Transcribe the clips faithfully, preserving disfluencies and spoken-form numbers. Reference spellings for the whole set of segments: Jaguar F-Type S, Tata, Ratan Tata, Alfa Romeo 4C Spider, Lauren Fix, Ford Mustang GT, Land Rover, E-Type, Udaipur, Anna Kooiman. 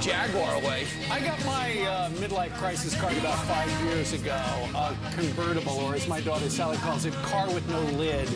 Jaguar way. I got my uh, midlife crisis card about five years ago, a convertible, or as my daughter Sally calls it, car with no lid.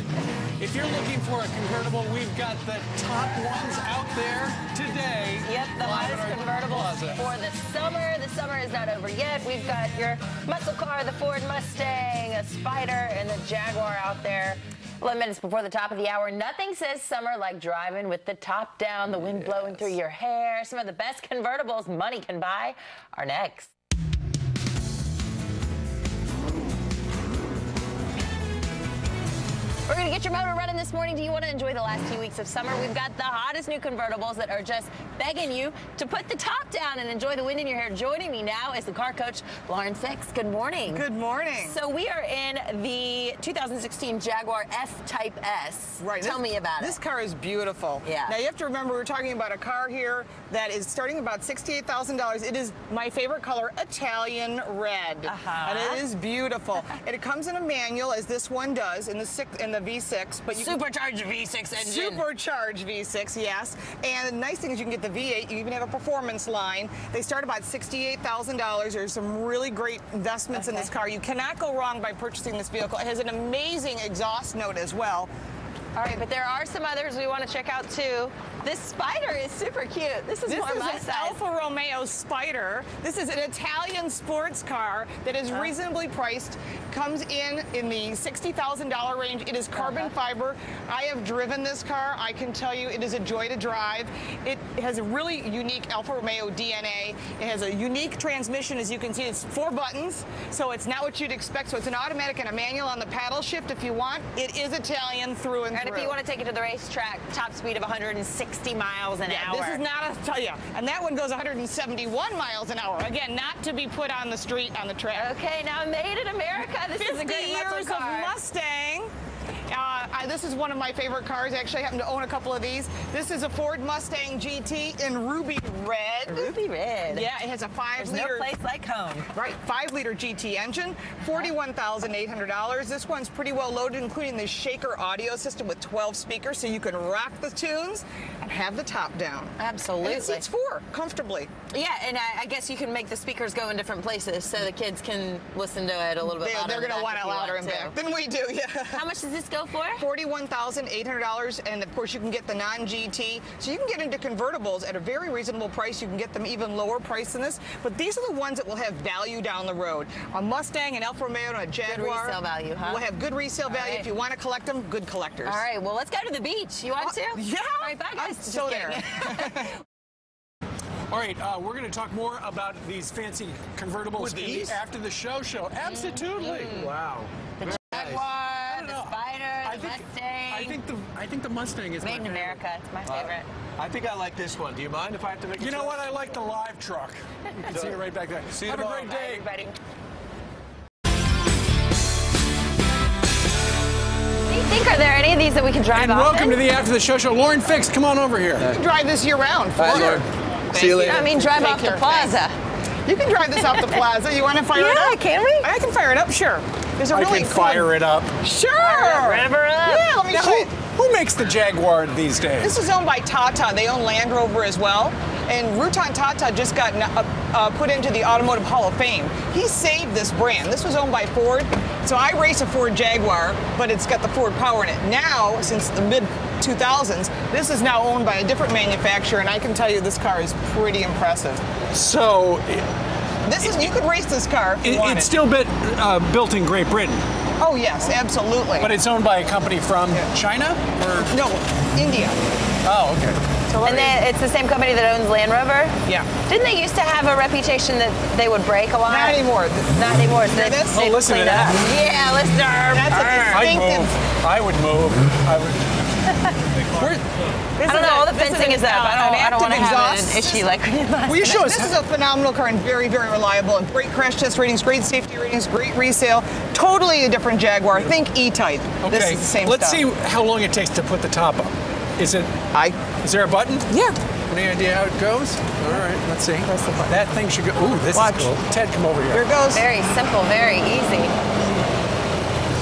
If you're looking for a convertible, we've got the top ones out there today. Yep, the hottest convertibles for the summer. The summer is not over yet. We've got your muscle car, the Ford Mustang, a Spider, and the Jaguar out there. eleven minutes before the top of the hour. Nothing says summer like driving with the top down, the wind yes. blowing through your hair. Some of the best convertibles money can buy are next. We're going to get your motor running this morning. Do you want to enjoy the last few weeks of summer? We've got the hottest new convertibles that are just begging you to put the top down and enjoy the wind in your hair. Joining me now is the car coach, Lauren Fix. Good morning. Good morning. So we are in the two thousand sixteen Jaguar F-Type S. Right. Tell this, me about this it. This car is beautiful. Yeah. Now, you have to remember, we're talking about a car here that is starting about sixty-eight thousand dollars. It is my favorite color, Italian red. Uh-huh. And it is beautiful. And it comes in a manual, as this one does, in the sixth and the V six, but you supercharged V six engine. Supercharged V six, yes. And the nice thing is you can get the V eight. You even have a performance line. They start about sixty-eight thousand dollars. There's some really great investments okay. in this car. You cannot go wrong by purchasing this vehicle. It has an amazing exhaust note as well. All right, but there are some others we want to check out too. This Spider is super cute. This is this more is my size. This is an Alfa Romeo Spider. This is an Italian sports car that is reasonably priced. Comes in in the sixty thousand dollar range. It is carbon fiber. I have driven this car. I can tell you it is a joy to drive. It has a really unique Alfa Romeo D N A. It has a unique transmission. As you can see, it's four buttons, so it's not what you'd expect. So it's an automatic and a manual on the paddle shift if you want. It is Italian through and through. And if you want to take it to the racetrack, top speed of one hundred sixty miles an hour. This is not a, yeah. And that one goes one hundred seventy-one miles an hour. Again, not to be put on the street, on the track. Okay, now made in America. This is a good muscle car. fifty years of Mustang. Uh, I, this is one of my favorite cars. I actually happen to own a couple of these. This is a Ford Mustang G T in ruby red. Ruby red. Yeah, it has a five-liter. There's no place like home. Right, five-liter G T engine, forty-one thousand eight hundred dollars. This one's pretty well loaded, including the Shaker audio system with twelve speakers, so you can rock the tunes and have the top down. Absolutely. And it seats four comfortably. Yeah, and I, I guess you can make the speakers go in different places so the kids can listen to it a little bit they, louder. They're going to want it louder and back than we do. Yeah. How much does this go for? forty-one thousand eight hundred dollars, and of course you can get the non-G T. So you can get into convertibles at a very reasonable price. You can get them even lower price than this, but these are the ones that will have value down the road. A Mustang, an Alfa Romeo, and a Jaguar. Good resale value, huh? Will have good resale All value. Right. If you want to collect them, good collectors. All right, well, let's go to the beach. You want uh, to? Yeah. All right, bye, guys. I'm still there. All right, uh, we're going to talk more about these fancy convertibles With these? after the show show. Absolutely. Mm-hmm. Wow. The Jaguar. I think, Mustang. I think the I think the Mustang is made in America. It's my favorite. Uh, I think I like this one. Do you mind if I have to make? You know choice? what? I like the live truck. You can see it right back there. See you have tomorrow. a great day, Bye, everybody. Do you think are there any of these that we can drive? And often? welcome to the After the Show Show, Lauren Fix. Come on over here. You can drive this year round. Hi, Lauren. See you later. I mean, drive Take off care. the plaza. Thanks. You can drive this off the plaza. You want to fire yeah, it up? Yeah, can we? I can fire it up. Sure. A I really can fire fun. it up. Sure. Rev her up. Yeah, let me now, show you. Who, who makes the Jaguar these days? This is owned by Tata. They own Land Rover as well. And Ratan Tata just got uh, uh, put into the Automotive Hall of Fame. He saved this brand. This was owned by Ford. So I race a Ford Jaguar, but it's got the Ford power in it. Now, since the mid two thousands, this is now owned by a different manufacturer. And I can tell you this car is pretty impressive. So... This is, you could race this car if you it, wanted. It's still bit, uh, built in Great Britain. Oh, yes, absolutely. But it's owned by a company from yeah. China? Or? No, India. Oh, okay. So and they, it's the same company that owns Land Rover? Yeah. Didn't they used to have a reputation that they would break a lot? Not anymore. Not anymore. So they, oh, listen to that. Up. Yeah, listen to her. That's a distinctive. I would move. I would. I don't know, all the fencing is up. I don't, I don't want to have an issue like we did last Will you show us? This is a phenomenal car and very, very reliable. And great crash test ratings, great safety ratings, great resale. Totally a different Jaguar. Think E-Type. Okay. This is the same Let's stuff. Let's see how long it takes to put the top up. Is it... I... Is there a button? Yeah. Any idea how it goes? All right, let's see. Press the button. That thing should go... Ooh, this Watch. is cool. Ted, come over here. There it goes. Very simple, very easy.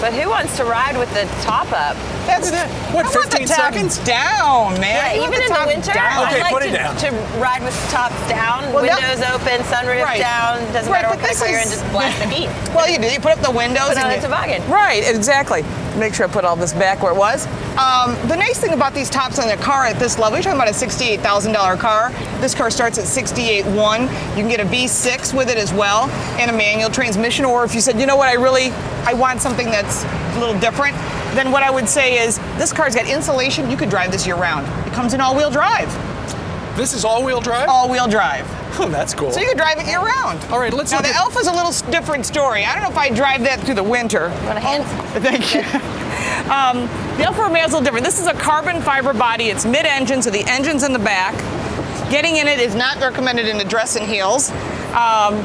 But who wants to ride with the top up? That's it. What, fifteen seconds? Down, man. Yeah, even in the winter, I like to ride with tops down, windows open, sunroof down. Doesn't matter what kind of car you're in, just blast the beat. Well, you do. You put up the windows. Put on a toboggan. Right, exactly. Make sure I put all this back where it was. Um, the nice thing about these tops on the car at this level, you're talking about a sixty-eight thousand dollar car. This car starts at sixty-eight one. You can get a V six with it as well and a manual transmission. Or if you said, you know what, I really, I want something that's a little different, then what I would say is this car's got insulation. You could drive this year round. It comes in all-wheel drive. This is all-wheel drive? All-wheel drive. Oh, that's cool. So you can drive it year round. All right, let's now look the at Alfa's a little different story. I don't know if I drive that through the winter. Want a hand? Oh, thank you. um, the Alfa Romeo is a little different. This is a carbon fiber body. It's mid-engine, so the engine's in the back. Getting in it is not recommended in a dress and heels. Um,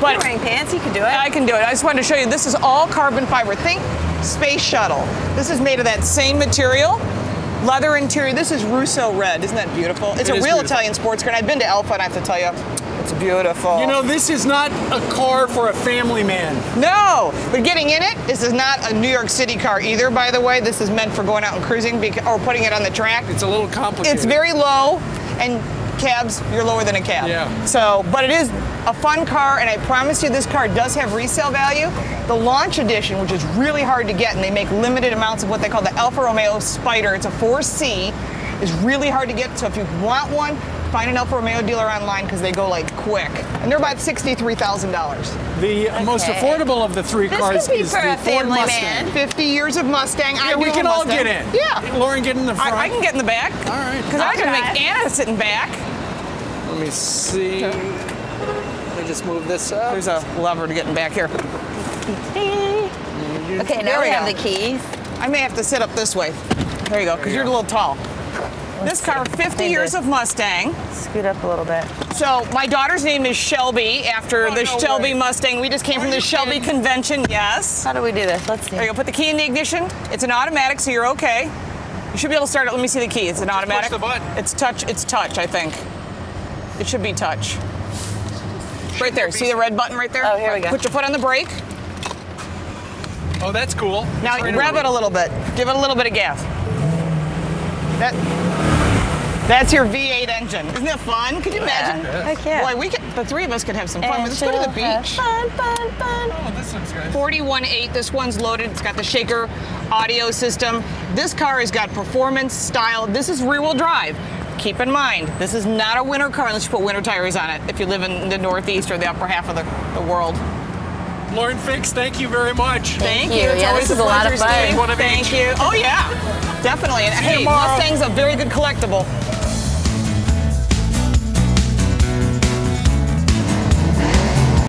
but you're wearing pants, you can do it. I can do it. I just wanted to show you, this is all carbon fiber. Think space shuttle. This is made of that same material. Leather interior. This is Russo red. Isn't that beautiful? It's it a real beautiful. Italian sports car. And I've been to Alfa, and I have to tell you, it's beautiful. You know, this is not a car for a family man. No, but getting in it, this is not a New York City car either, by the way. This is meant for going out and cruising or putting it on the track. It's a little complicated. It's very low, and cabs, you're lower than a cab. Yeah. So, but it is a fun car, and I promise you this car does have resale value. The launch edition, which is really hard to get, and they make limited amounts of what they call the Alfa Romeo Spider. It's a four C. It's really hard to get, so if you want one, find an Alfa Romeo dealer online because they go like quick. And they're about sixty-three thousand dollars. The okay. most affordable of the three this cars is the Ford Mustang. Man. fifty years of Mustang. Yeah, I we can all get in. Yeah. Lauren, get in the front. I, I can get in the back. All right. Because I can make Anna sitting back. Let me see. Let me just move this up. There's a lever to getting back here. Okay, now we, we have the keys. I may have to sit up this way. There you go, because you you're go. a little tall. This car, fifty years of Mustang. Scoot up a little bit. So my daughter's name is Shelby, after oh, the no Shelby worries. Mustang. We just came from the Shelby convention, yes. How do we do this? Let's see. There you go, put the key in the ignition. It's an automatic, so you're okay. You should be able to start it. Let me see the key. It's an automatic. Just push the button. It's touch, it's touch, I think. It should be touch. Right there, see the red button right there? Oh, here we go. Put your foot on the brake. Oh, that's cool. Now right grab it a little bit. Give it a little bit of gas. That, that's your V eight engine. Isn't that fun? Could you imagine? Yeah. I can't. Boy, we could, the three of us could have some fun. And let's go to the beach. Fun, fun, fun. Oh, this looks good. forty-one eight. This one's loaded. It's got the shaker audio system. This car has got performance, style. This is rear-wheel drive. Keep in mind, this is not a winter car unless you put winter tires on it, if you live in the Northeast or the upper half of the, the world. Lauren Fix, thank you very much. Thank, thank you. you. It's yeah, always this a, is a lot of fun. Thank each. you. Oh yeah, definitely. And hey, Mustang's a very good collectible.